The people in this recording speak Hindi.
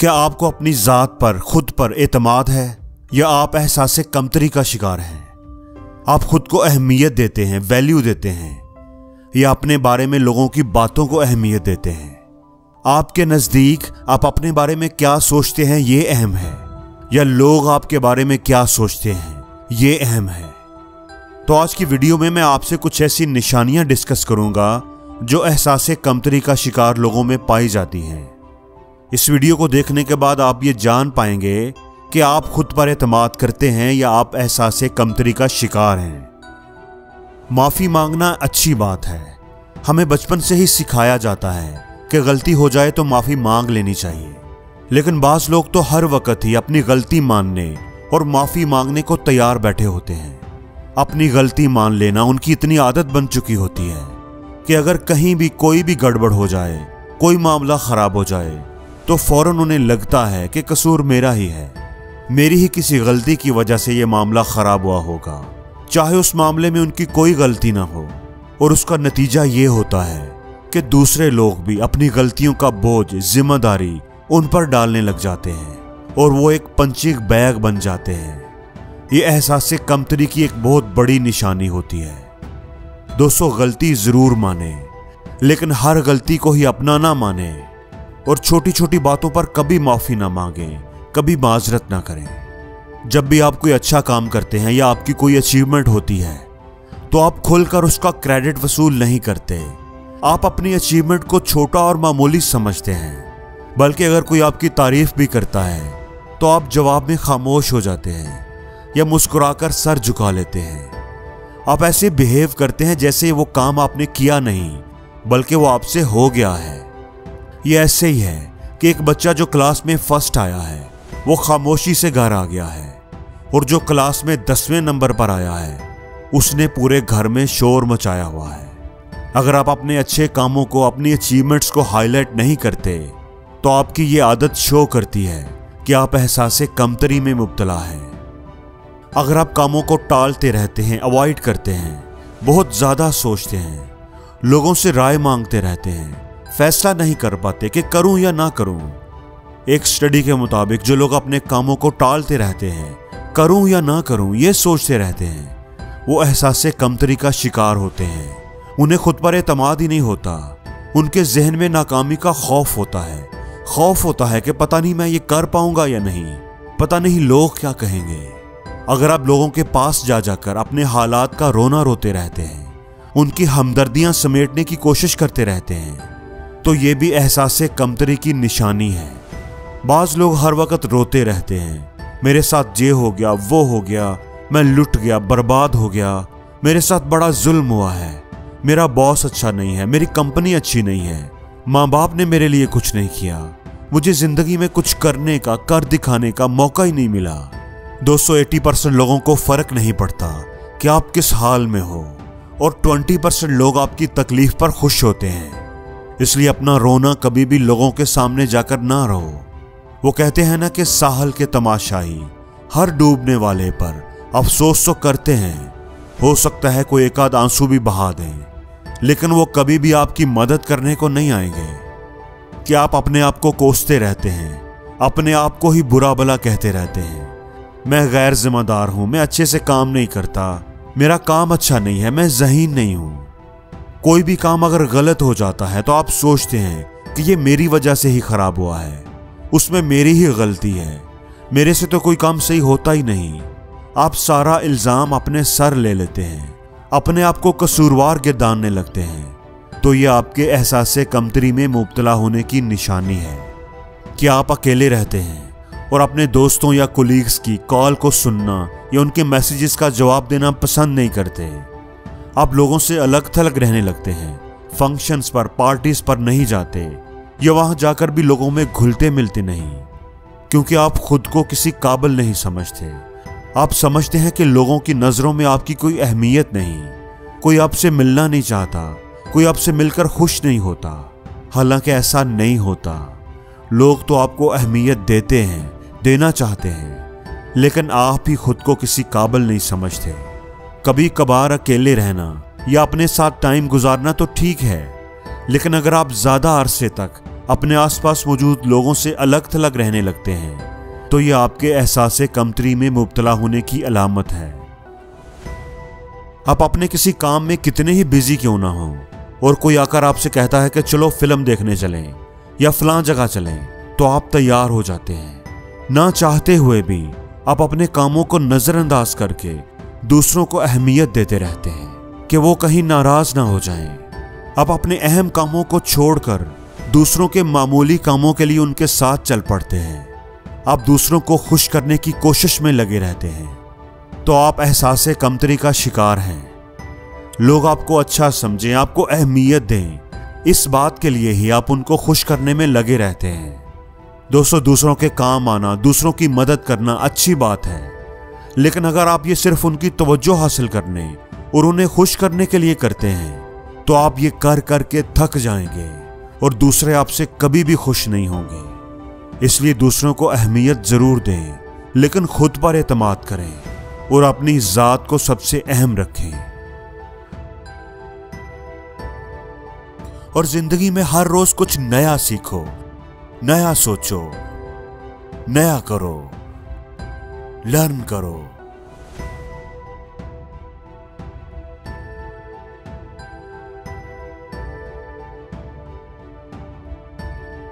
क्या आपको अपनी ज़ात पर, खुद पर एतमाद है या आप एहसास कमतरी का शिकार हैं? आप खुद को अहमियत देते हैं, वैल्यू देते हैं, या अपने बारे में लोगों की बातों को अहमियत देते हैं? आपके नज़दीक आप अपने बारे में क्या सोचते हैं, ये अहम है, या लोग आपके बारे में क्या सोचते हैं, ये अहम है। तो आज की वीडियो में मैं आपसे कुछ ऐसी निशानियां डिस्कस करूंगा जो एहसास कमतरी का शिकार लोगों में पाई जाती हैं। इस वीडियो को देखने के बाद आप ये जान पाएंगे कि आप खुद पर एतमाद करते हैं या आप एहसास कमतरी का शिकार हैं। माफ़ी मांगना अच्छी बात है, हमें बचपन से ही सिखाया जाता है कि गलती हो जाए तो माफ़ी मांग लेनी चाहिए, लेकिन बाज़ लोग तो हर वक्त ही अपनी गलती मानने और माफ़ी मांगने को तैयार बैठे होते हैं। अपनी गलती मान लेना उनकी इतनी आदत बन चुकी होती है कि अगर कहीं भी कोई भी गड़बड़ हो जाए, कोई मामला ख़राब हो जाए, तो फौरन उन्हें लगता है कि कसूर मेरा ही है, मेरी ही किसी गलती की वजह से यह मामला ख़राब हुआ होगा, चाहे उस मामले में उनकी कोई गलती ना हो। और उसका नतीजा ये होता है कि दूसरे लोग भी अपनी गलतियों का बोझ, जिम्मेदारी उन पर डालने लग जाते हैं और वो एक पंचिंग बैग बन जाते हैं। ये एहसास कमतरी की एक बहुत बड़ी निशानी होती है। दोस्तों, गलती ज़रूर माने, लेकिन हर गलती को ही अपना ना माने और छोटी छोटी बातों पर कभी माफ़ी ना मांगें, कभी माजरत ना करें। जब भी आप कोई अच्छा काम करते हैं या आपकी कोई अचीवमेंट होती है तो आप खुलकर उसका क्रेडिट वसूल नहीं करते। आप अपनी अचीवमेंट को छोटा और मामूली समझते हैं, बल्कि अगर कोई आपकी तारीफ भी करता है तो आप जवाब में खामोश हो जाते हैं या मुस्कुराकर सर झुका लेते हैं। आप ऐसे बिहेव करते हैं जैसे वो काम आपने किया नहीं, बल्कि वो आपसे हो गया है। ये ऐसे ही है कि एक बच्चा जो क्लास में फर्स्ट आया है वो खामोशी से घर आ गया है, और जो क्लास में 10वें नंबर पर आया है उसने पूरे घर में शोर मचाया हुआ है। अगर आप अपने अच्छे कामों को, अपनी अचीवमेंट्स को हाईलाइट नहीं करते तो आपकी ये आदत शो करती है कि आप एहसास कमतरी में मुब्तला हैं। अगर आप कामों को टालते रहते हैं, अवॉइड करते हैं, बहुत ज़्यादा सोचते हैं, लोगों से राय मांगते रहते हैं, फैसला नहीं कर पाते कि करूं या ना करूं। एक स्टडी के मुताबिक जो लोग अपने कामों को टालते रहते हैं, करूं या ना करूं, ये सोचते रहते हैं, वो एहसास कमतरी का शिकार होते हैं। उन्हें खुद पर एतमाद ही नहीं होता, उनके जहन में नाकामी का खौफ होता है। खौफ होता है कि पता नहीं मैं ये कर पाऊंगा या नहीं, पता नहीं लोग क्या कहेंगे। अगर आप लोगों के पास जा जाकर अपने हालात का रोना रोते रहते हैं, उनकी हमदर्दियां समेटने की कोशिश करते रहते हैं, तो ये भी एहसास कमतरी की निशानी है। बाज़ लोग हर वक्त रोते रहते हैं, मेरे साथ ये हो गया, वो हो गया, मैं लुट गया, बर्बाद हो गया, मेरे साथ बड़ा जुल्म हुआ है, मेरा बॉस अच्छा नहीं है, मेरी कंपनी अच्छी नहीं है, माँ बाप ने मेरे लिए कुछ नहीं किया, मुझे ज़िंदगी में कुछ करने का, कर दिखाने का मौका ही नहीं मिला। दोस्तों, 80% लोगों को फ़र्क नहीं पड़ता कि आप किस हाल में हो, और 20% लोग आपकी तकलीफ पर खुश होते हैं। इसलिए अपना रोना कभी भी लोगों के सामने जाकर ना रो। वो कहते हैं ना कि साहल के तमाशाही हर डूबने वाले पर अफसोस तो करते हैं, हो सकता है कोई एक आध आंसू भी बहा दें, लेकिन वो कभी भी आपकी मदद करने को नहीं आएंगे। कि आप अपने आप को कोसते रहते हैं, अपने आप को ही बुरा भला कहते रहते हैं, मैं गैर जिम्मेदार हूँ, मैं अच्छे से काम नहीं करता, मेरा काम अच्छा नहीं है, मैं ज़हीन नहीं हूँ। कोई भी काम अगर गलत हो जाता है तो आप सोचते हैं कि ये मेरी वजह से ही ख़राब हुआ है, उसमें मेरी ही गलती है, मेरे से तो कोई काम सही होता ही नहीं। आप सारा इल्ज़ाम अपने सर ले लेते हैं, अपने आप को कसूरवार गिरदानने लगते हैं। तो ये आपके एहसास कमतरी में मुब्तला होने की निशानी है। कि आप अकेले रहते हैं और अपने दोस्तों या कोलीग्स की कॉल को सुनना या उनके मैसेजेस का जवाब देना पसंद नहीं करते। आप लोगों से अलग थलग रहने लगते हैं, फंक्शंस पर, पार्टीज पर नहीं जाते, या वहाँ जाकर भी लोगों में घुलते मिलते नहीं, क्योंकि आप खुद को किसी काबिल नहीं समझते। आप समझते हैं कि लोगों की नज़रों में आपकी कोई अहमियत नहीं, कोई आपसे मिलना नहीं चाहता, कोई आपसे मिलकर खुश नहीं होता। हालांकि ऐसा नहीं होता, लोग तो आपको अहमियत देते हैं, देना चाहते हैं, लेकिन आप ही खुद को किसी काबिल नहीं समझते। कभी कभार अकेले रहना या अपने साथ टाइम गुजारना तो ठीक है, लेकिन अगर आप ज़्यादा अरसे तक अपने आसपास मौजूद लोगों से अलग थलग रहने लगते हैं तो यह आपके एहसासे कमतरी में मुब्तला होने की अलामत है। आप अपने किसी काम में कितने ही बिजी क्यों ना हो और कोई आकर आपसे कहता है कि चलो फिल्म देखने चलें या फलां जगह चलें, तो आप तैयार हो जाते हैं। ना चाहते हुए भी आप अपने कामों को नजरअंदाज करके दूसरों को अहमियत देते रहते हैं कि वो कहीं नाराज ना हो जाएं। आप अपने अहम कामों को छोड़कर दूसरों के मामूली कामों के लिए उनके साथ चल पड़ते हैं। आप दूसरों को खुश करने की कोशिश में लगे रहते हैं तो आप एहसास कमतरी का शिकार हैं। लोग आपको अच्छा समझें, आपको अहमियत दें, इस बात के लिए ही आप उनको खुश करने में लगे रहते हैं। दोस्तों, दूसरों के काम आना, दूसरों की मदद करना अच्छी बात है, लेकिन अगर आप ये सिर्फ उनकी तवज्जो हासिल करने और उन्हें खुश करने के लिए करते हैं तो आप ये कर कर के थक जाएंगे और दूसरे आपसे कभी भी खुश नहीं होंगे। इसलिए दूसरों को अहमियत ज़रूर दें, लेकिन खुद पर एतमाद करें और अपनी ज़ात को सबसे अहम रखें। और जिंदगी में हर रोज कुछ नया सीखो, नया सोचो, नया करो, लर्न करो।